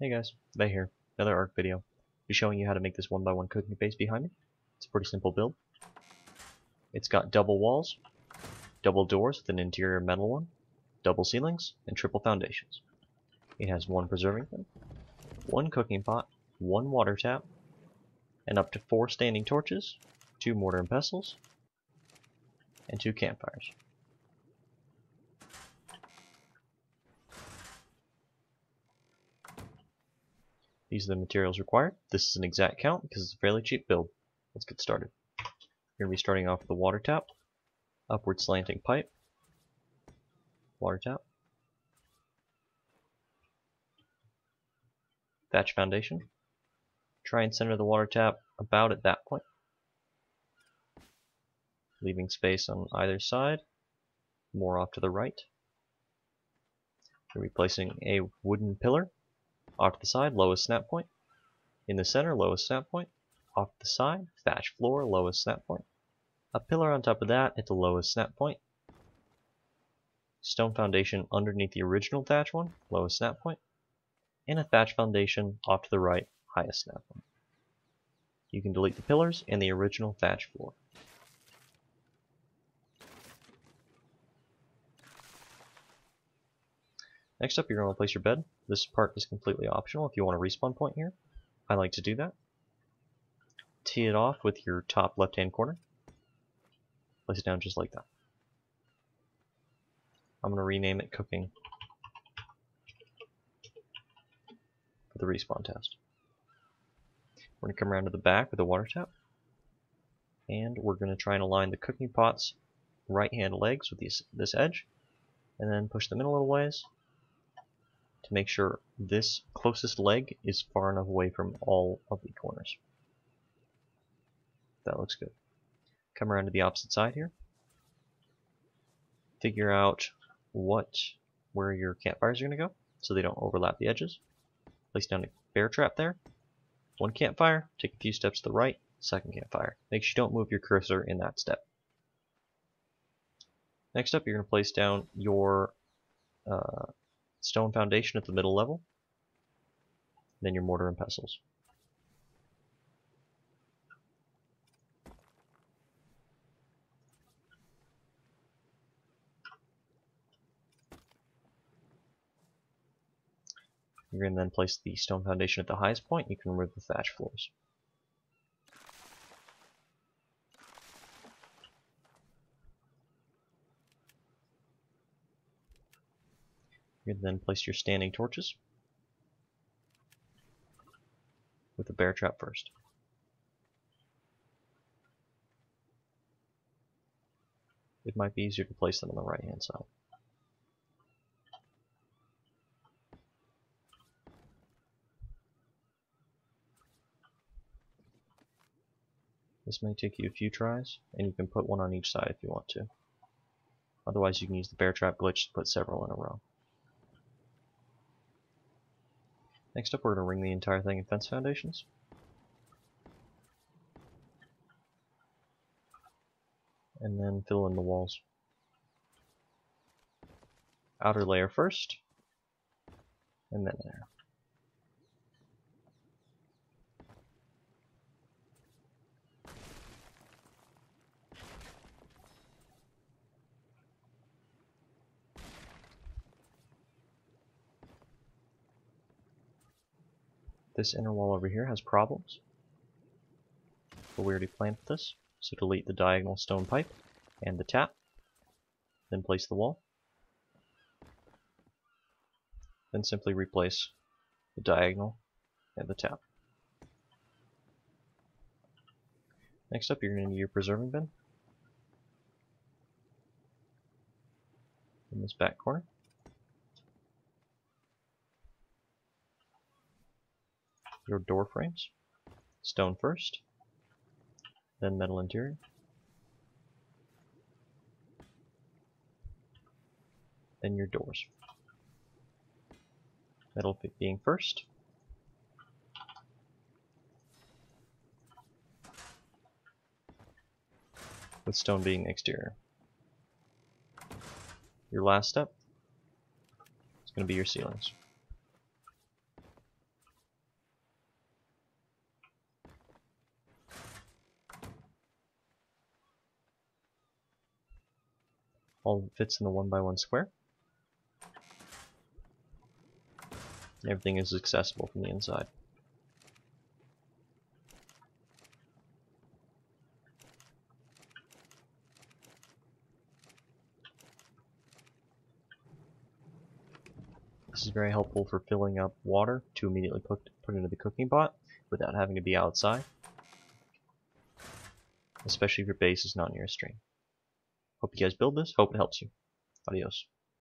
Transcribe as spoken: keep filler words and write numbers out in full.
Hey guys, Vhay here, another ARC video. Just showing you how to make this one by one cooking base behind me. It's a pretty simple build. It's got double walls, double doors with an interior metal one, double ceilings, and triple foundations. It has one preserving pan, one cooking pot, one water tap, and up to four standing torches, two mortar and pestles, and two campfires. These are the materials required. This is an exact count because it's a fairly cheap build. Let's get started. We're going to be starting off with a water tap, upward slanting pipe, water tap, thatch foundation. Try and center the water tap about at that point, leaving space on either side, more off to the right. We're replacing a wooden pillar. Off to the side, lowest snap point. In the center, lowest snap point. Off to the side, thatch floor, lowest snap point. A pillar on top of that at the lowest snap point. Stone foundation underneath the original thatch one, lowest snap point. And a thatch foundation off to the right, highest snap point. You can delete the pillars and the original thatch floor. Next up, you're going to place your bed. This part is completely optional if you want a respawn point here. I like to do that. Tee it off with your top left-hand corner. Place it down just like that. I'm going to rename it Cooking for the respawn test. We're going to come around to the back with a water tap. And we're going to try and align the cooking pot's right-hand legs with these, this edge. And then push them in a little ways to make sure this closest leg is far enough away from all of the corners. That looks good. Come around to the opposite side here. Figure out what, where your campfires are going to go so they don't overlap the edges. Place down a bear trap there. One campfire, take a few steps to the right, second campfire. Make sure you don't move your cursor in that step. Next up, you're going to place down your uh, stone foundation at the middle level, then your mortar and pestles. You're going to then place the stone foundation at the highest point. You can remove the thatch floors. You can then place your standing torches with the bear trap first. It might be easier to place them on the right hand side. This may take you a few tries, and you can put one on each side if you want to. Otherwise, you can use the bear trap glitch to put several in a row. Next up, we're going to ring the entire thing in fence foundations. And then fill in the walls. Outer layer first, and then there. This inner wall over here has problems, but we already planned for this, so delete the diagonal stone pipe and the tap, then place the wall, then simply replace the diagonal and the tap. Next up, you're going to need your preserving bin in this back corner. Your door frames, stone first, then metal interior. Then your doors. Metal being first. With stone being exterior. Your last step is going to be your ceilings. all fits in the one by one square. Everything is accessible from the inside. This is very helpful for filling up water to immediately put, put into the cooking pot without having to be outside, especially if your base is not near a stream. Hope you guys build this, hope it helps you. Adios.